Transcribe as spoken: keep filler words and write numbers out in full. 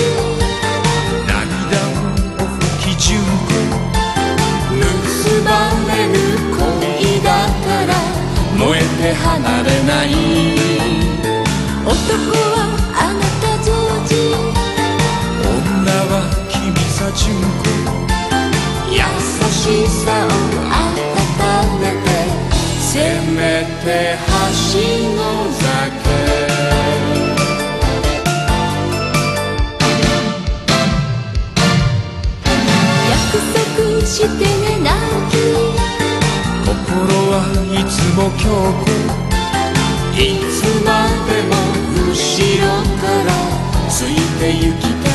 後ろからついてゆきたい